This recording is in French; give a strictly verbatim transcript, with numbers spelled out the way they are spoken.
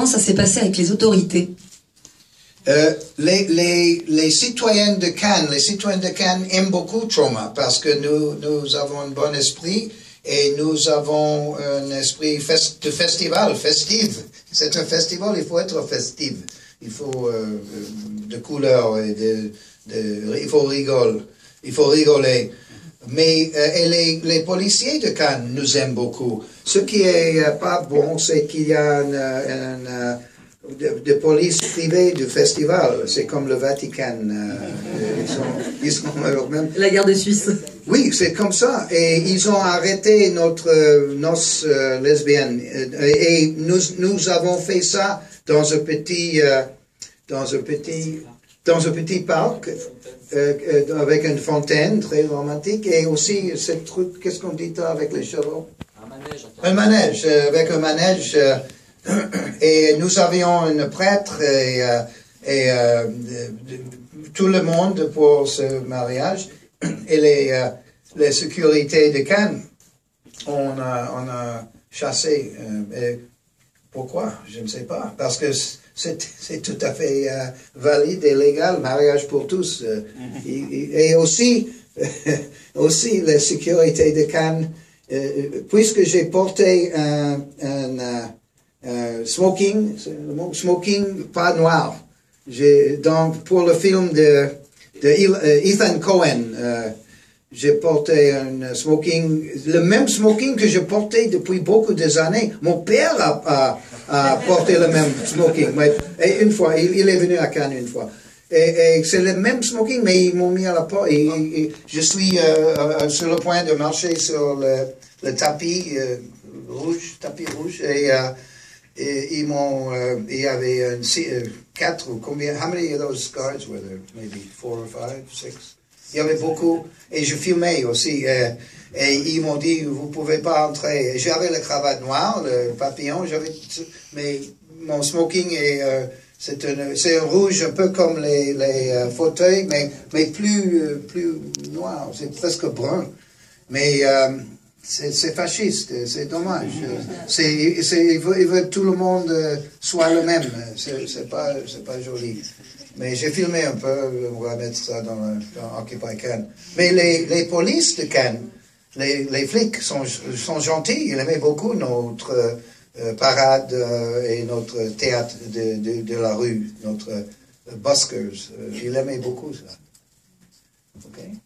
Comment ça s'est passé avec les autorités? Euh, les, les, les citoyens de Cannes, les citoyens de Cannes aiment beaucoup Trauma parce que nous, nous avons un bon esprit et nous avons un esprit fest, de festival, festive. C'est un festival, il faut être festif. Il faut euh, de couleurs et de, de, il faut rigoler. Il faut rigoler. Mais euh, et les, les policiers de Cannes nous aiment beaucoup. Ce qui n'est euh, pas bon, c'est qu'il y a une, une, une, de, de police privée du festival. C'est comme le Vatican. Euh, ils sont, ils sont eux-mêmes. La guerre de Suisse. Oui, c'est comme ça. Et ils ont arrêté notre euh, noce euh, lesbienne. Et, et nous, nous avons fait ça dans un petit... Euh, dans un petit... dans un petit parc euh, euh, avec une fontaine très romantique et aussi ce truc, qu'est-ce qu'on dit avec les chevaux? Un manège. Un manège, euh, avec un manège. Euh, et nous avions un prêtre et, euh, et euh, de, tout le monde pour ce mariage et les, euh, les sécurités de Cannes. On a, on a chassé. Euh, et pourquoi? Je ne sais pas. Parce que... c'est tout à fait euh, valide et légal, mariage pour tous. Euh, et, et aussi, euh, aussi la sécurité de Cannes, euh, puisque j'ai porté un, un, un, un smoking, smoking pas noir. Donc, pour le film de, de Ethan Coen, euh, j'ai porté un smoking, le même smoking que je portais depuis beaucoup d'années. Mon père a, a, a porté le même smoking. Mais, et une fois, il, il est venu à Cannes une fois. Et, et c'est le même smoking, mais ils m'ont mis à la porte. Et, et, je suis euh, sur le point de marcher sur le, le tapis euh, rouge, tapis rouge, et, euh, et ils m'ont, euh, il y avait un, quatre ou combien? How many of those scars were there? Maybe four or five, six. Il y avait beaucoup, et je filmais aussi, et, et ils m'ont dit, vous ne pouvez pas entrer. J'avais la cravate noire, le papillon, j'avais mais mon smoking, euh, c'est un, un rouge, un peu comme les, les euh, fauteuils, mais, mais plus, euh, plus noir, c'est presque brun. Mais euh, c'est fasciste, c'est dommage. C'est, ils veulent que tout le monde soit le même, c'est pas, pas joli. Mais j'ai filmé un peu, on va mettre ça dans, le, dans Occupy Cannes. Mais les, les polices de Cannes, les, les flics sont, sont gentils, ils aimaient beaucoup notre euh, parade euh, et notre théâtre de, de, de la rue, notre euh, buskers. Ils aimaient beaucoup ça. Okay.